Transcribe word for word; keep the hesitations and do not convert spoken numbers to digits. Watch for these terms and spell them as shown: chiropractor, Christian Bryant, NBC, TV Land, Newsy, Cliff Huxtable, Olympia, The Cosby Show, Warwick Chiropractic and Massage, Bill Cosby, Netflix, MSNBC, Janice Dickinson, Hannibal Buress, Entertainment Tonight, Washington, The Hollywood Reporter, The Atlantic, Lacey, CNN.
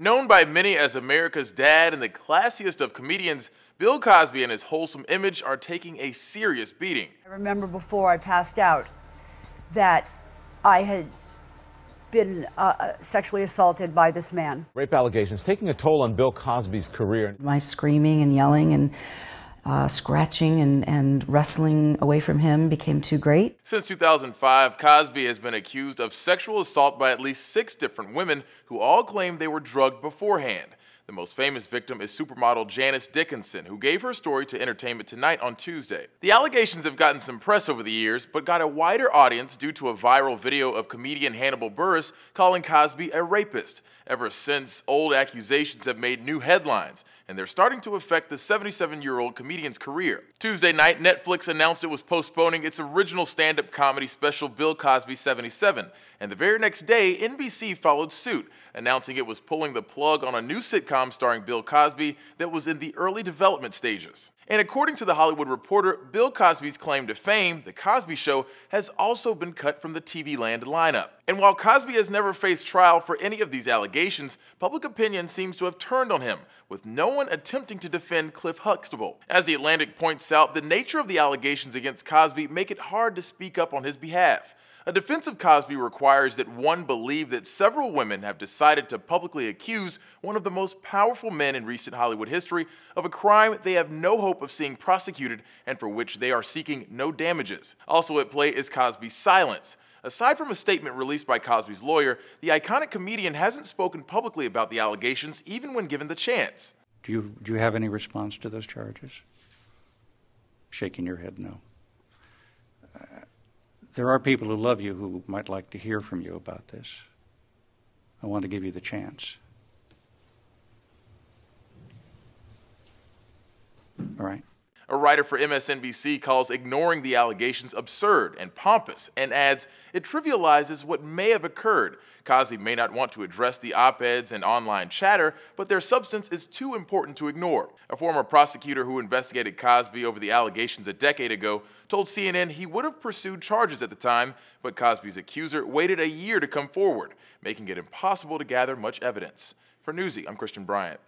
Known by many as America's dad and the classiest of comedians, Bill Cosby and his wholesome image are taking a serious beating. I remember before I passed out that I had been uh, sexually assaulted by this man. Rape allegations taking a toll on Bill Cosby's career. My screaming and yelling and uh, scratching and, and wrestling away from him became too great. Since two thousand five, Cosby has been accused of sexual assault by at least six different women who all claimed they were drugged beforehand. The most famous victim is supermodel Janice Dickinson, who gave her story to Entertainment Tonight on Tuesday. The allegations have gotten some press over the years, but got a wider audience due to a viral video of comedian Hannibal Buress calling Cosby a rapist. Ever since, old accusations have made new headlines, and they're starting to affect the seventy-seven-year-old comedian's career. Tuesday night, Netflix announced it was postponing its original stand-up comedy special Bill Cosby seventy-seven, and the very next day, N B C followed suit, announcing it was pulling the plug on a new sitcom starring Bill Cosby that was in the early development stages. And according to The Hollywood Reporter, Bill Cosby's claim to fame, The Cosby Show, has also been cut from the T V Land lineup. And while Cosby has never faced trial for any of these allegations, public opinion seems to have turned on him, with no one attempting to defend Cliff Huxtable. As The Atlantic points out, the nature of the allegations against Cosby make it hard to speak up on his behalf. A defense of Cosby requires that one believe that several women have decided to publicly accuse one of the most powerful men in recent Hollywood history of a crime they have no hope of seeing prosecuted and for which they are seeking no damages. Also at play is Cosby's silence. Aside from a statement released by Cosby's lawyer, the iconic comedian hasn't spoken publicly about the allegations, even when given the chance. Do you, do you have any response to those charges? Shaking your head, no. Uh, There are people who love you who might like to hear from you about this. I want to give you the chance. All right. A writer for M S N B C calls ignoring the allegations absurd and pompous and adds, it trivializes what may have occurred. Cosby may not want to address the op-eds and online chatter, but their substance is too important to ignore. A former prosecutor who investigated Cosby over the allegations a decade ago told C N N he would have pursued charges at the time, but Cosby's accuser waited a year to come forward, making it impossible to gather much evidence. For Newsy, I'm Christian Bryant.